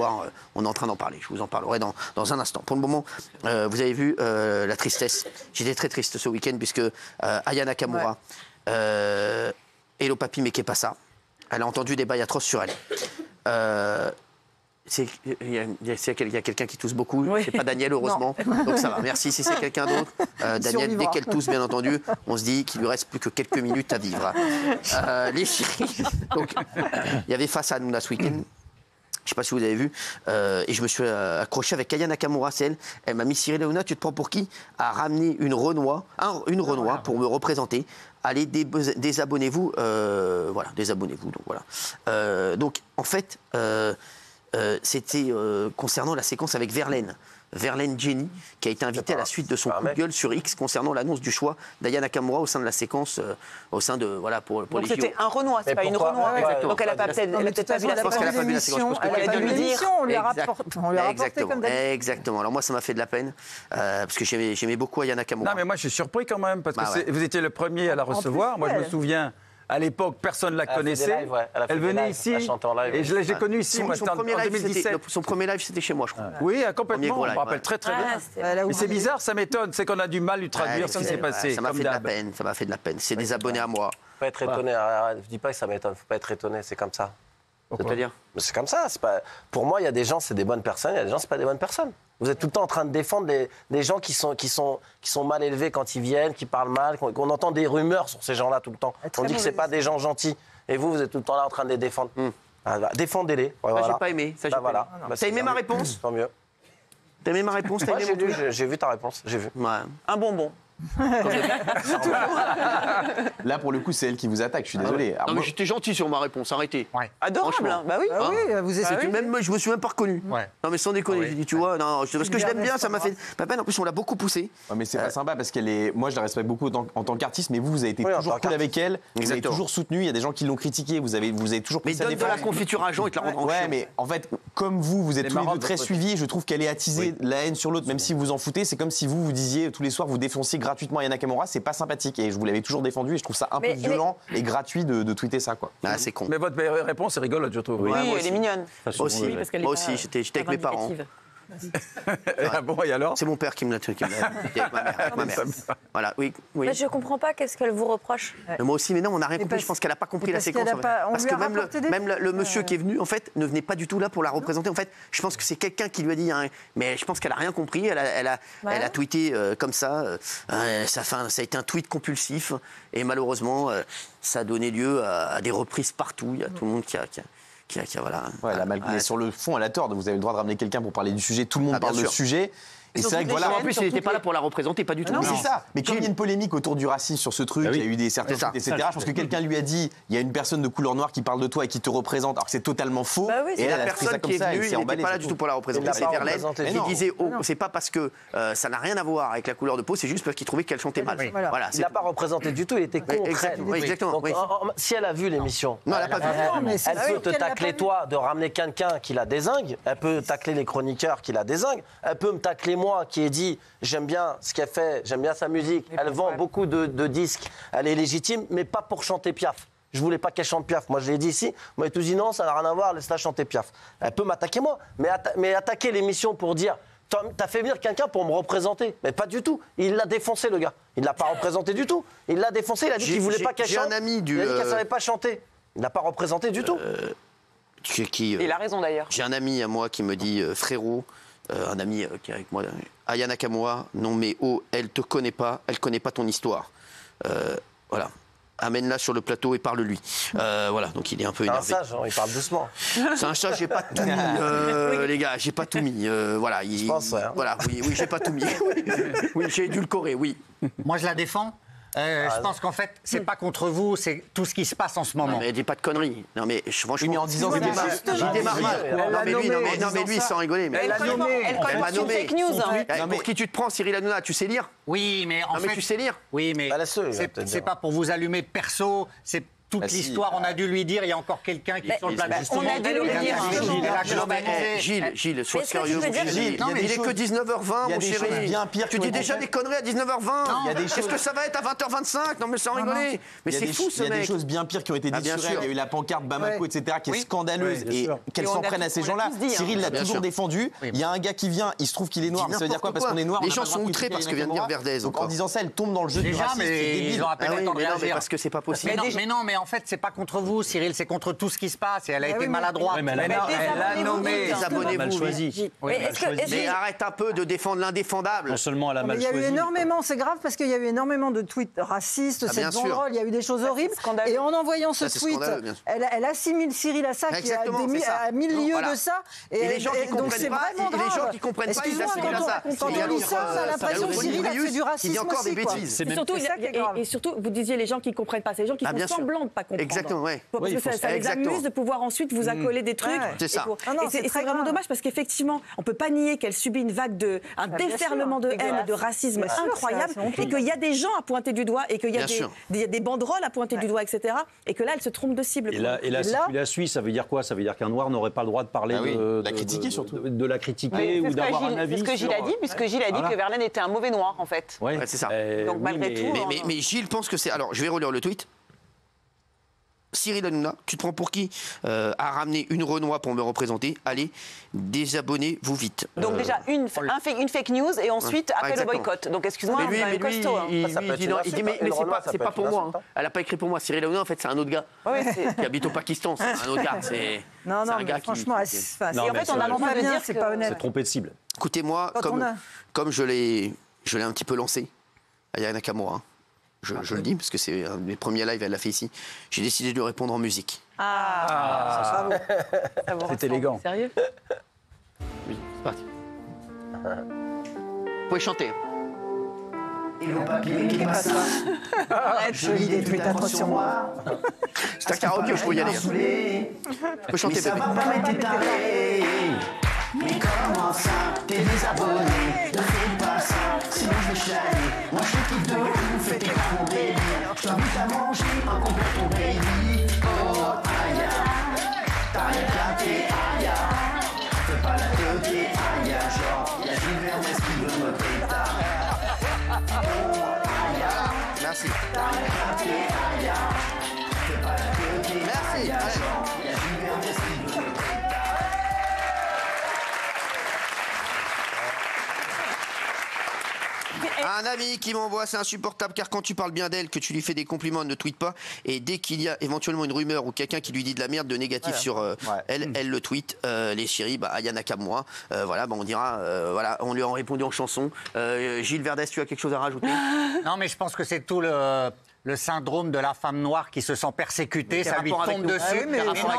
voir, on est en train d'en parler, je vous en parlerai dans un instant. Pour le moment, vous avez vu la tristesse, j'étais très triste ce week-end puisque Aya Nakamura, Hello Papi mais qui est pas ça, elle a entendu des bails atroces sur elle. Il y a quelqu'un qui tousse beaucoup, c'est pas Daniel heureusement, donc ça va, merci. Si c'est quelqu'un d'autre, Daniel, dès qu'elle tousse bien entendu, on se dit qu'il lui reste plus que quelques minutes à vivre. Les chéris, donc il y avait face à Hanouna ce week-end, je sais pas si vous avez vu, et je me suis accroché avec Aya Nakamura, c'est elle, elle m'a mis Cyril Hanouna, tu te prends pour qui? À ramener une Renoir pour me représenter, allez désabonnez-vous, voilà, désabonnez-vous, donc voilà. Donc en fait... c'était concernant la séquence avec Verlaine Djeni, qui a été invitée à la suite de son coup de gueule sur X concernant l'annonce du choix d'Aya Nakamura au sein de la séquence, au sein de, voilà, pour les JO. C'était un Renoir, c'est pas une Renoir. Donc elle n'a peut-être pas vu la séquence. Elle a dû lui dire. On lui a rapporté comme d'habitude. Exactement. Alors moi, ça m'a fait de la peine, parce que j'aimais beaucoup Aya Nakamura. Non, mais moi, je suis surpris quand même, parce que vous étiez le premier à la recevoir. Moi, je me souviens... À l'époque, personne ne la connaissait. Lives, elle venait lives, ici. Et je l'ai connue ici. Son premier live, c'était chez moi, je crois. Oui, complètement. Je me rappelle très, très bien. Mais c'est bizarre, ça m'étonne. C'est qu'on a du mal à lui traduire ce qui s'est passé. Ça m'a fait de la peine. Ça m'a fait de la peine. C'est des abonnés à moi. Faut pas être étonné. Je dis pas que ça m'étonne. Faut pas être étonné. C'est comme ça. C'est-à-dire ? C'est comme ça. Pour moi, il y a des gens, c'est des bonnes personnes. Il y a des gens, c'est pas des bonnes personnes. Vous êtes tout le temps en train de défendre des gens qui sont mal élevés quand ils viennent, qui parlent mal, qu'on entend des rumeurs sur ces gens-là tout le temps. On dit que c'est pas des gens gentils. Et vous êtes tout le temps là en train de les défendre. Défendez-les. Voilà. Ça, j'ai pas aimé. T'as aimé ma réponse ? Tant mieux. T'as aimé ma réponse ? J'ai vu ta réponse. J'ai vu. Ouais. Un bonbon. Là, pour le coup, c'est elle qui vous attaque. Je suis désolé. Non, mais j'étais gentil sur ma réponse. Arrêtez. Ouais. Adorable. Hein. Bah oui. Ah, oui, vous essayez. Même, je me suis même pas reconnu. Ouais. Non, mais sans déconner. J'ai dit, tu vois, non, parce que je l'aime bien. Ça m'a fait pas peine. En plus, on l'a beaucoup poussée. Ouais, mais c'est pas sympa parce qu'elle est. Moi, je la respecte beaucoup en tant qu'artiste, mais vous avez été toujours cool avec elle. Vous avez toujours soutenu. Il y a des gens qui l'ont critiqué. Vous avez toujours. Mais donne de la confiture à Jean et te la rendre en chaud. Ouais, mais en fait, comme vous êtes tous les deux très suivis. Je trouve qu'elle est attisée la haine sur l'autre, même si vous en foutez. C'est comme si vous disiez tous les soirs, vous défoncez gratuitement Aya Nakamura, c'est pas sympathique et je vous l'avais toujours défendu et je trouve ça un peu violent et gratuit de tweeter ça quoi. Ah, c'est con. Mais votre réponse est rigolote je trouve. Oui, oui elle est mignonne. Aussi, oui, parce moi aussi, j'étais avec mes parents. Ah bon, et alors ? C'est mon père qui me l'a tué, avec ma mère. Avec ma mère. Voilà, oui. Mais je comprends pas qu'est-ce qu'elle vous reproche. Mais moi aussi, mais non, on n'a rien compris. Je pense qu'elle n'a pas compris la séquence. Parce que même le monsieur qui est venu, en fait, ne venait pas du tout là pour la représenter. En fait, je pense que c'est quelqu'un qui lui a dit. Hein, mais je pense qu'elle n'a rien compris. Elle a tweeté comme ça. Ça a été un tweet compulsif. Et malheureusement, ça a donné lieu à des reprises partout. Il y a tout le monde qui, voilà, sur le fond, elle a tort. Vous avez le droit de ramener quelqu'un pour parler du sujet. Tout le monde parle du sujet. Et c'est vrai que voilà. En plus, il n'était pas là pour la représenter, pas du tout. Non, c'est ça. Mais comme il y a une polémique autour du racisme sur ce truc, il y a eu des certains, etc. Je pense que quelqu'un lui a dit il y a une personne de couleur noire qui parle de toi et qui te représente, alors que c'est totalement faux. Et la personne qui est venue, il n'était pas là du tout pour la représenter. C'est Verlaine qui disait c'est pas parce que ça n'a rien à voir avec la couleur de peau, c'est juste parce qu'il trouvait qu'elle chantait mal. Voilà. Il l'a pas représenté du tout, il était contre. Exactement. Si elle a vu l'émission, elle peut te tacler toi de ramener quelqu'un qui la dézingue, elle peut tacler les chroniqueurs qui la dézinguent, elle peut me tacler moi qui ai dit j'aime bien ce qu'elle fait, j'aime bien sa musique, elle vend beaucoup de disques, elle est légitime, mais pas pour chanter Piaf. Je voulais pas qu'elle chante Piaf. Moi, je l'ai dit ici. Moi, j'ai tout dit non, ça n'a rien à voir, laisse-la chanter Piaf. Elle peut m'attaquer moi, mais attaquer l'émission pour dire t'as fait venir quelqu'un pour me représenter. Mais pas du tout. Il l'a défoncé, le gars. Il l'a pas représenté du tout. Il l'a défoncé, il a dit qu'il voulait pas qu'elle chante. Il a dit qu'elle savait pas chanter. Il l'a pas représenté du tout. Il a raison d'ailleurs. J'ai un ami à moi qui me dit frérot. Un ami qui est avec moi, Aya Nakamura, non mais oh, elle te connaît pas, elle connaît pas ton histoire. Voilà, amène-la sur le plateau et parle-lui. Voilà, donc il est un peu énervé. C'est un sage, il parle doucement. C'est un sage, j'ai pas tout mis, les gars, j'ai pas tout mis. Voilà, je pense, ouais, hein. Voilà, oui, j'ai pas tout mis. Oui, j'ai édulcoré, oui. Moi, je la défends. Je pense qu'en fait, c'est pas contre vous, c'est tout ce qui se passe en ce moment. Non, mais dis pas de conneries. Non, mais franchement. Oui, mais en disant que j'y démarre mal. Non, mais lui, sans rigoler. Mais elle m'a nommé. Fake news, pour qui tu te prends, Cyril Hanouna, tu sais lire ? Oui, mais en fait. Tu sais lire ? Oui, mais. C'est pas pour vous allumer perso, c'est. toute l'histoire, on a dû lui dire, il y a encore quelqu'un qui est sur le plateau. On a dû lui dire. Gilles, sois sérieux. Il est que 19h20, mon chéri. Tu dis déjà des conneries à 19h20. Est-ce que ça va être à 20h25? Non, mais sans rigoler. Mais c'est fou, ce mec. Il y a des choses bien pires qui ont été dites sur elle. Il y a eu la pancarte Bamako, etc., qui est scandaleuse. Et qu'elle s'en prenne à ces gens-là. Cyril l'a toujours défendu. Il y a un gars qui vient, il se trouve qu'il est noir. Ça veut dire quoi? Parce qu'on est noir. Les gens sont outrés parce que vient de dire Verdez. En disant ça, elle tombe dans le jeu du racisme. Parce que c'est pas possible. Mais non, mais en fait, c'est pas contre vous, Cyril, c'est contre tout ce qui se passe. Et elle a été maladroite. Elle a nommé. Désabonnez-vous. Mais arrête un peu de défendre l'indéfendable. Non seulement elle a mal choisi. Il y a eu énormément, c'est grave, parce qu'il y a eu énormément de tweets racistes, c'est drôle, il y a eu des choses horribles. Et en envoyant ce tweet, elle assimile Cyril à ça, qui a mille lieux de ça. Et les gens qui comprennent pas, ils assimilent à ça. Quand on dit ça, on a l'impression que Cyril a fait du racisme aussi. Et surtout, vous disiez les gens qui ne comprennent pas, c'est les gens qui font semblant de ne pas comprendre. Exactement, oui. Parce que ça les amuse de pouvoir ensuite vous accoler des trucs. C'est ça. Et c'est vraiment dommage parce qu'effectivement, on ne peut pas nier qu'elle subit une vague de, un déferlement de haine et de racisme incroyable et qu'il y a des gens à pointer du doigt et qu'il y a des banderoles à pointer du doigt, etc. Et que là, elle se trompe de cible. Et là, si tu la suis, ça veut dire quoi? Ça veut dire qu'un noir n'aurait pas le droit de parler de la critiquer, surtout. De la critiquer ou d'avoir un avis. C'est ce que Gilles a dit, puisque Gilles a dit que Verlaine était un mauvais noir, en fait. Oui, c'est ça. Donc malgré tout. Mais Gilles pense que c'est... Alors, je vais relire le tweet. Cyril Hanouna, tu te prends pour qui à ramener une Renoir pour me représenter? Allez, désabonnez-vous vite. Donc déjà, une fake news et ensuite appel au boycott. Donc excuse-moi, c'est un costaud. Mais c'est pas pour moi. Elle n'a pas écrit pour moi. Cyril Hanouna, en fait, c'est un autre gars qui habite au Pakistan. C'est un autre gars. Non, non, franchement, c'est pas honnête. C'est trompé de cible. Écoutez-moi, comme je l'ai un petit peu lancé, Aya Nakamura, je le dis, parce que c'est un de mes premiers lives, elle l'a fait ici. J'ai décidé de lui répondre en musique. Ah, ça c'est élégant. Sérieux? Oui, c'est parti. Vous pouvez chanter. Et le papier qui passe. Je lis des tweets atroces sur moi. C'est un karaoké, je peux y aller. Je peux chanter, ça va pas m'être taré. Mais comment ça? T'es désabonné? Ne fais pas ça, sinon je vais chialer. Moi je kiffe de ouf, fais tes pas mon délire. Je t'invite à manger un complet ton baby. Oh Aya, t'as rien planté Aya. Fais pas la teuté Aya, genre y'a Gilles Verdez qui veut me péter. Oh Aya, merci. T'as rien planté Aya. Fais pas la teuté Aya, genre y'a Gilles Verdez qui veut me péter. Un ami qui m'envoie, c'est insupportable, car quand tu parles bien d'elle, que tu lui fais des compliments, elle ne tweete pas. Et dès qu'il y a éventuellement une rumeur ou quelqu'un qui lui dit de la merde, de négatif sur elle, elle le tweet. Les chéris, Aya Nakamura, voilà, on dira, voilà, on lui a répondu en chanson. Gilles Verdez, tu as quelque chose à rajouter? Non, mais je pense que c'est tout le syndrome de la femme noire qui se sent persécutée, ça lui tombe dessus.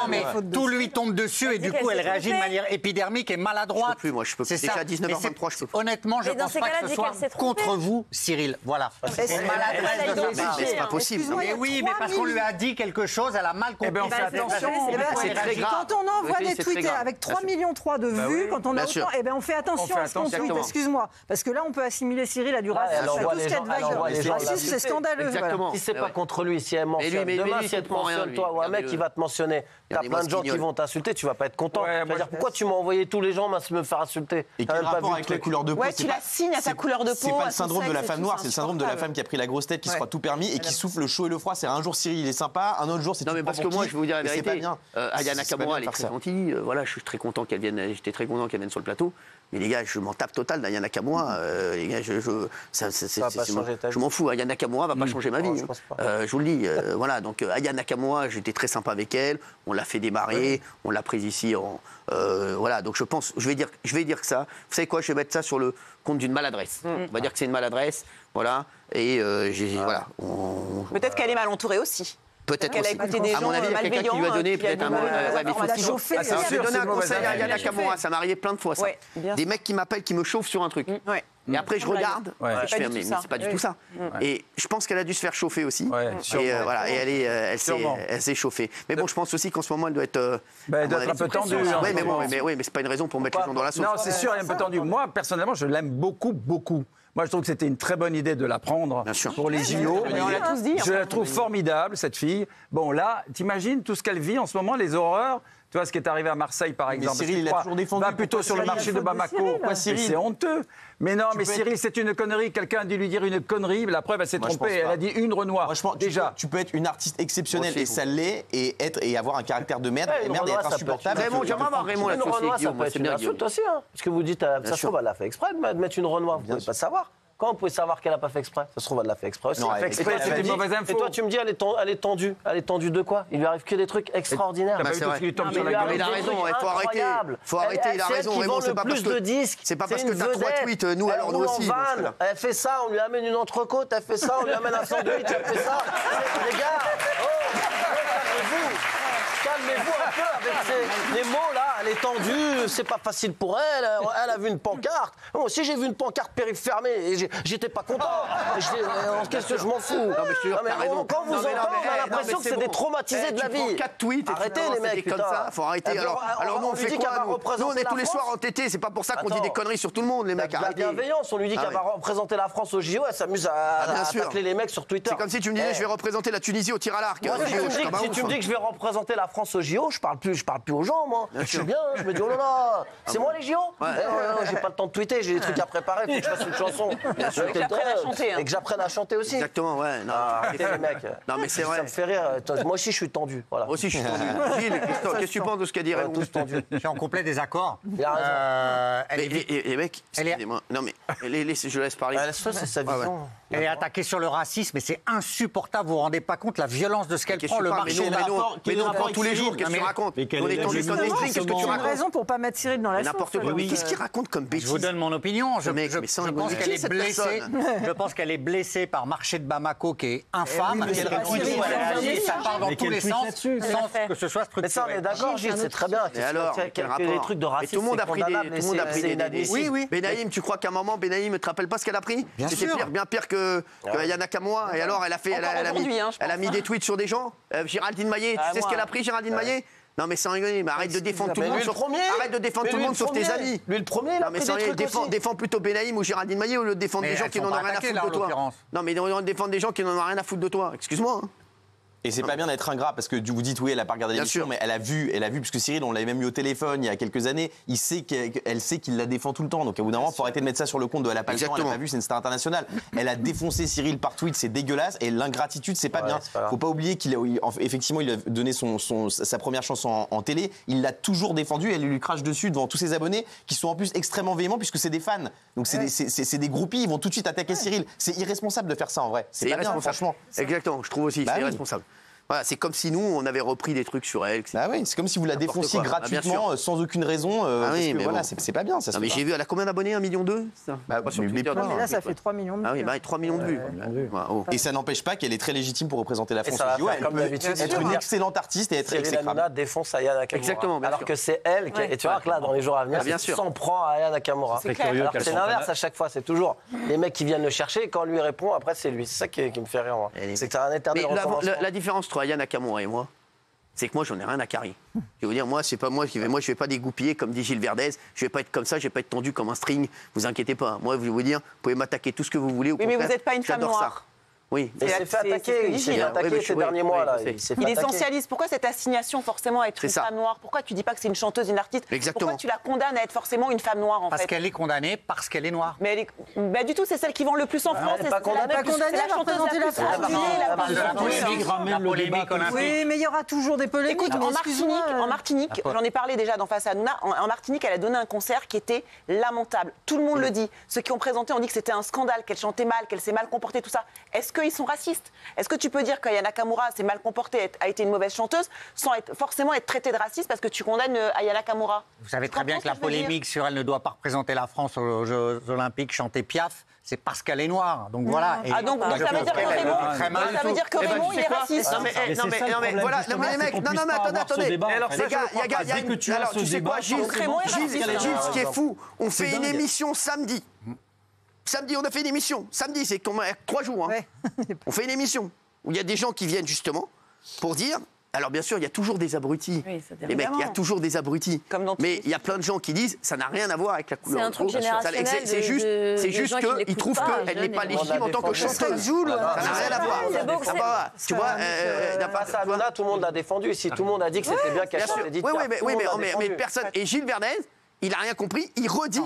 Mais tout lui tombe dessus et du coup elle réagit de manière épidermique et maladroite. Je peux plus, moi, je peux plus. C'est ça. 19h23, je peux plus. Honnêtement, je pense pas que ce soit contre vous, Cyril. Voilà. C'est maladroite. C'est pas possible. Mais oui, mais parce qu'on lui a dit quelque chose, elle a mal compris. C'est très grave. Quand on envoie des tweets avec 3,3 millions de vues, quand on a autant, on fait attention à ce qu'on tweet. Excuse-moi, parce que là on peut assimiler Cyril à du racisme. C'est scandaleux. Exactement. Si c'est pas contre lui, si elle mentionne, demain si elle te mentionne toi ou un mec qui va te mentionner, t'as plein de gens qui vont t'insulter, tu vas pas être content. C'est-à-dire pourquoi tu m'as envoyé tous les gens me faire insulter? Et quel rapport avec la couleur de peau? Tu la signes à ta couleur de peau. C'est pas le syndrome de la femme noire, c'est le syndrome de la femme qui a pris la grosse tête, qui se croit tout permis et qui souffle le chaud et le froid. C'est un jour Cyril il est sympa, un autre jour c'est... Non mais parce que moi je vais vous dire la vérité, Aya Nakamura elle est très gentille, voilà, je suis très content qu'elle vienne, j'étais très content qu'elle vienne sur le plateau. Mais les gars, je m'en tape total d'Aya Nakamura. Les gars, je m'en fous. Aya Nakamura va pas changer ma vie. Oh, je vous le dis. Voilà, donc Aya Nakamura, j'étais très sympa avec elle. On l'a fait démarrer. Oui. On l'a prise ici. Voilà, donc je pense, je vais dire que ça. Vous savez quoi? Je vais mettre ça sur le compte d'une maladresse. Mmh. On va dire que c'est une maladresse. Voilà. Et voilà. Peut-être qu'elle est mal entourée aussi. Peut-être qu'elle a écouté des gens malveillants. Qui lui a donné peut-être un... J'ai donné un conseil à Aya Nakamura, ça m'est arrivé plein de fois, ça. Des mecs qui m'appellent, qui me chauffent sur un truc. Et après, je regarde, je fais, mais c'est pas du tout ça. Et je pense qu'elle a dû se faire chauffer aussi. Et voilà, et elle s'est chauffée. Mais bon, je pense aussi qu'en ce moment, elle doit être... Elle doit être un peu tendue. Oui, mais c'est pas une raison pour mettre les gens dans la sauce. Non, c'est sûr, elle est un peu tendue. Moi, personnellement, je l'aime beaucoup, beaucoup. Moi, je trouve que c'était une très bonne idée de la prendre pour les JO. On l'a tous dit, je la trouve formidable, cette fille. Bon, là, t'imagines tout ce qu'elle vit en ce moment, les horreurs. Tu vois ce qui est arrivé à Marseille, par exemple. Mais Cyril, il a toujours défendu. Va plutôt sur le marché de Bamako. C'est honteux. Mais non, mais Cyril, c'est une connerie. Quelqu'un a dû lui dire une connerie. La preuve, elle s'est trompée. Elle a dit une Renoir. Déjà, tu peux être une artiste exceptionnelle et ça l'est, et avoir un caractère de merde et être insupportable. Raymond, une Renoir, ça peut être une insulte aussi. Parce que vous dites, ça se trouve, elle a fait exprès de mettre une Renoir. Vous ne pouvez pas savoir. Quand vous pouvez savoir qu'elle n'a pas fait exprès, ça se trouve, elle l'a fait exprès aussi. Non, elle fait exprès, c'est une mauvaise info. Et toi, tu me dis, elle est tendue. Elle est tendue de quoi? Il lui arrive que des trucs extraordinaires. Bah, c'est vrai. Il a raison, il faut arrêter. Il a raison, Raymond, c'est pas parce que. C'est pas parce que t'as 3 tweets, nous, alors nous aussi. Elle fait ça, on lui amène une entrecôte, elle fait ça, on lui amène un sandwich, elle fait ça. Les gars, calmez-vous un peu avec les mots là. Elle est tendue, c'est pas facile pour elle. Elle a vu une pancarte. Moi aussi, j'ai vu une pancarte périfermée et j'étais pas content. Qu'est-ce que je m'en fous? Non, mais je te jure, t'as raison. Quand vous entendez, on a l'impression que c'est des traumatisés de la vie. 4 tweets, arrêtez les mecs comme ça. Faut arrêter. Alors nous, on fait quoi? Nous, on est tous les soirs entêtés. C'est pas pour ça qu'on dit des conneries sur tout le monde, les mecs. La bienveillance, on lui dit qu'elle va représenter la France au JO. Elle s'amuse à tacler les mecs sur Twitter. C'est comme si tu me disais, je vais représenter la Tunisie au tir à l'arc. Si tu me dis que je vais représenter la France au JO, je parle plus aux gens, moi. Bien, je me dis, oh là là, c'est moi les JO. Ouais. J'ai pas le temps de tweeter, j'ai des trucs à préparer, faut que je fasse une chanson. Bien sûr. Et que j'apprenne à chanter. Hein. Et que j'apprenne à chanter aussi. Exactement, ouais. Non, arrêtez les mecs. Non, mais c'est vrai. Ça me fait rire. Moi aussi, je suis tendu. Voilà. Moi aussi, je suis tendu. Gilles, qu'est-ce que tu penses de ce qu'a dit Raymond? Je suis en complet désaccord. Il a raison. Et mec, excusez-moi. Non, mais je laisse parler. Ça, c'est sa vision. Elle est attaquée sur le racisme, et c'est insupportable. Vous vous rendez pas compte la violence de ce qu'elle prend, le marché. Mais nous, on prend tous les jours. Qu'est-ce que tu racontes? On est tendu comme des strings. Tu as raison pour pas mettre Cyril dans la sauce. N'importe quoi. Qu'est-ce qu'il raconte comme bêtise? Je vous donne mon opinion. Je pense qu'elle est blessée. Je pense qu'elle est blessée par marché de Bamako qui est infâme. Ça part dans tous les sens, sans que ce soit structuré. Mais ça, on est d'accord, Gilles, c'est très bien. Et alors, les trucs de racisme. Tout le monde a pris des. Oui. Bénaïm, tu crois qu'à un moment, Bénaïm, te rappelle pas ce qu'elle a pris? C'était pire, bien pire que Aya Nakamura. Et alors, elle a mis des tweets sur des gens. Géraldine Maillet, tu sais ce qu'elle a pris, Géraldine Maillet? Non mais sans rigoler, mais arrête de défendre tout le monde, sauf tes amis. Lui le premier, là. Non mais sans rigoler, défends plutôt Bénaïm ou Géraldine Maillet au lieu de défendre des gens qui n'en ont rien à foutre de toi. Non mais on défend des gens qui n'en ont rien à foutre de toi. Excuse-moi. Et c'est pas bien d'être ingrat parce que vous dites oui, elle a pas regardé l'émission, mais elle a vu parce que Cyril, on l'avait même eu au téléphone il y a quelques années. Il sait qu'elle sait qu'il la défend tout le temps. Donc à bout d'un moment, faut arrêter de mettre ça sur le compte de la passion. Elle a pas vu, c'est une star internationale. Elle a défoncé Cyril par tweet, c'est dégueulasse. Et l'ingratitude, c'est pas bien. Faut pas oublier qu'il effectivement, il a donné sa première chance en télé. Il l'a toujours défendue. Elle lui crache dessus devant tous ses abonnés qui sont en plus extrêmement véhéments puisque c'est des fans. Donc c'est des groupies. Ils vont tout de suite attaquer Cyril. C'est irresponsable de faire ça en vrai. C'est pas bien, franchement. Exactement. Je trouve aussi c'est irresponsable. Voilà, c'est comme si nous, on avait repris des trucs sur elle. Etc. Ah oui, c'est comme si vous la défonciez gratuitement, sans aucune raison. Oui, mais voilà, c'est pas bien. Ça, mais j'ai vu, elle a combien d'abonnés? 1,2 million? Bah, mais là, ça fait 3 millions de vues. Ah oui, bah, 3 millions de vues. Et ça n'empêche pas qu'elle est très légitime pour représenter la France. Elle peut être une excellente artiste et être exécrable. Hanouna défonce Aya Nakamura. Exactement. Alors que c'est elle qui. Et tu vois que là, dans les jours à venir, elle s'en prend à Aya Nakamura. C'est l'inverse à chaque fois, c'est toujours les mecs qui viennent le chercher, quand lui répond, après, c'est lui. C'est ça qui me fait rire. C'est que t'as un éternel. La différence, Aya Nakamura et moi, c'est que moi j'en ai rien à carrer. Je vais vous dire, moi c'est pas moi qui vais, moi je vais pas dégoupiller comme dit Gilles Verdez, je vais pas être comme ça, je vais pas être tendu comme un string. Vous inquiétez pas, moi je vais vous dire, vous pouvez m'attaquer tout ce que vous voulez. Oui, mais vous n'êtes pas une femme noire. Oui, il s'est fait attaquer, il s'est attaqué ces derniers mois. Il essentialise. Pourquoi cette assignation forcément à être une femme noire? Pourquoi tu dis pas que c'est une chanteuse, une artiste? Pourquoi tu la condamnes à être forcément une femme noire en fait? Parce qu'elle est condamnée, parce qu'elle est noire. Mais du tout, c'est celle qui vend le plus en France. Elle n'est pas condamnée, la chanteuse la plus renommée. Oui, mais il y aura toujours des pelés. Écoute, en Martinique, j'en ai parlé déjà dans Face à Hanouna, en Martinique, elle a donné un concert qui était lamentable. Tout le monde le dit. Ceux qui ont présenté ont dit que c'était un scandale, qu'elle chantait mal, qu'elle s'est mal comportée, tout ça. Est-ce qu'ils sont racistes? Est-ce que tu peux dire qu'Aya Nakamura s'est mal comportée, a été une mauvaise chanteuse, sans forcément être traitée de raciste parce que tu condamnes Aya Nakamura? Vous savez très bien que la polémique sur elle ne doit pas représenter la France aux Jeux Olympiques, chanter Piaf, c'est parce qu'elle est noire. Donc voilà. Ah donc ça veut dire que Raymond, il est raciste? Non mais voilà, les mecs, non mais attendez. Les gars, alors tu sais quoi, Gilles, ce qui est fou, on fait une émission samedi. Samedi, on a fait une émission. Samedi, c'est 3 jours. Hein. Ouais. On fait une émission où il y a des gens qui viennent justement pour dire Alors bien sûr, il y a toujours des abrutis. Oui, les mecs, il y a toujours des abrutis. Mais il y a plein de gens qui disent ça n'a rien à voir avec la couleur. C'est un truc générationnel. C'est juste qu'ils trouvent qu'elle n'est pas légitime en tant que chanteuse. Ça n'a rien à voir. Tu vois, Hanouna, tout le monde l'a défendu. Si tout le monde a dit que c'était bien qu'elle chantait, dites-le. Oui, mais personne. Et Gilles Verdez, il n'a rien compris. Il redit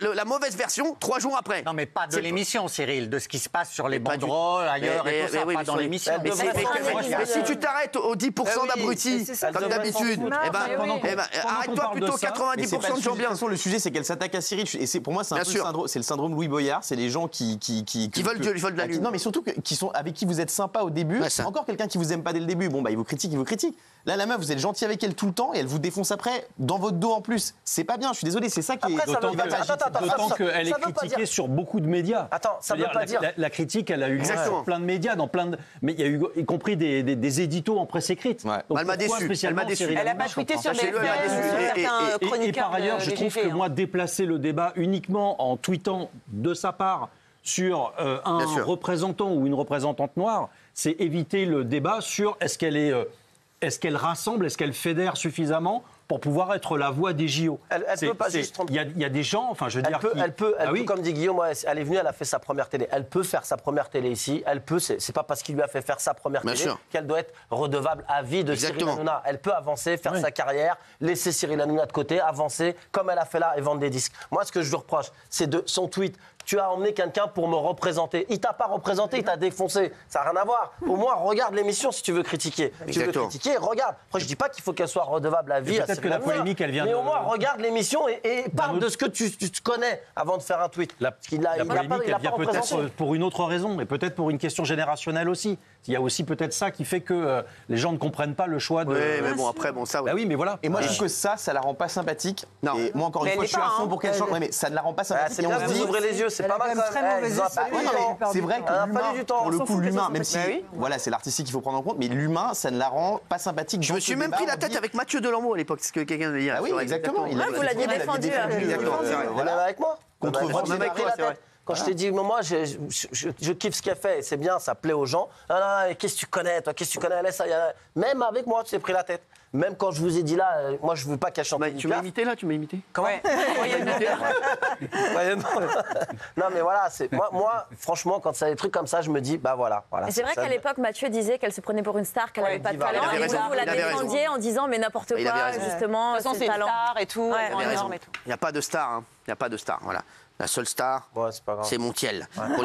la mauvaise version 3 jours après. Non, mais pas de l'émission, Cyril, de ce qui se passe sur les banderoles, ailleurs et tout ça, pas dans l'émission. Mais si tu t'arrêtes aux 10% d'abrutis, comme d'habitude, arrête-toi plutôt 90% de gens bien. Le sujet, c'est qu'elle s'attaque à Cyril. Et pour moi, c'est le syndrome Louis Boyard. C'est les gens qui veulent de la lune. Non, mais surtout avec qui vous êtes sympa au début. Encore quelqu'un qui vous aime pas dès le début. Bon, bah, il vous critique, il vous critique. Là, la meuf, vous êtes gentil avec elle tout le temps et elle vous défonce après, dans votre dos en plus. C'est pas bien, je suis désolé, c'est ça qui est. D'autant qu'elle est critiquée sur beaucoup de médias. Attends, ça veut pas dire. La critique, elle a eu lieu sur plein de médias, dans plein de. Mais il y a eu, y compris des éditos en presse écrite. Elle m'a déçu. Elle m'a déçu. Elle a pas tweeté sur certains chroniqueurs. Et par ailleurs, je trouve que moi, déplacer le débat uniquement en tweetant de sa part sur un représentant ou une représentante noire, c'est éviter le débat sur est-ce qu'elle rassemble, est-ce qu'elle fédère suffisamment pour pouvoir être la voix des JO. Elle peut pas juste tromper. Il y a des gens, enfin je veux dire... Elle peut, comme dit Guillaume, elle est venue, elle a fait sa première télé. Elle peut faire sa première télé ici. Elle peut, c'est pas parce qu'il lui a fait faire sa première télé qu'elle doit être redevable à vie de Cyril Hanouna. Elle peut avancer, faire sa carrière, laisser Cyril Hanouna de côté, avancer, comme elle a fait là, et vendre des disques. Moi, ce que je lui reproche, c'est de son tweet. Tu as emmené quelqu'un pour me représenter. Il t'a pas représenté, il t'a défoncé. Ça n'a rien à voir. Au moins, regarde l'émission si tu veux critiquer. Tu veux critiquer, regarde. Après, je dis pas qu'il faut qu'elle soit redevable à vie. Peut-être que la polémique, elle vient. Mais au moins, regarde l'émission et parle de ce que tu connais avant de faire un tweet. La polémique, elle vient peut-être pour une autre raison, mais peut-être pour une question générationnelle aussi. Il y a aussi peut-être ça qui fait que les gens ne comprennent pas le choix de. Oui, mais bon, après, bon, ça. Oui. Bah oui, mais voilà. Et moi, je trouve que ça la rend pas sympathique. Non. Et moi, encore une fois, je suis à fond pour qu'elle change. Mais ça ne la rend pas sympathique. C'est bien que vous ouvrez les yeux. C'est pas mal quand même. C'est vrai que pour le coup, l'humain, même si voilà, c'est l'artistique qu'il faut prendre en compte, mais l'humain, ça ne la rend pas sympathique. Je me suis même pris la tête avec Mathieu Delamotte à l'époque, ce que quelqu'un veut dire. Ah oui, exactement. Vous l'aviez défendu. Voilà, avec moi. Contre Mathieu Delamotte. Quand je t'ai dit, moi, je kiffe ce qu'elle fait, c'est bien, ça plaît aux gens. Ah, qu'est-ce que tu connais, toi, qu'est-ce que tu connais, laisse ça. Même avec moi, tu t'es pris la tête. Même quand je vous ai dit là, moi, je veux pas qu'elle chante. Bah, tu m'as imité là, tu m'as imité. Comment ? Non, mais voilà, moi, franchement, quand ça a des trucs comme ça, je me dis, bah voilà. C'est vrai qu'à l'époque, Mathieu disait qu'elle se prenait pour une star, qu'elle n'avait pas de talent. Et vous la défendiez en disant, mais n'importe quoi, justement, c'est une star et tout. Il n'y a pas de star, voilà. La seule star, c'est Montiel. Ouais.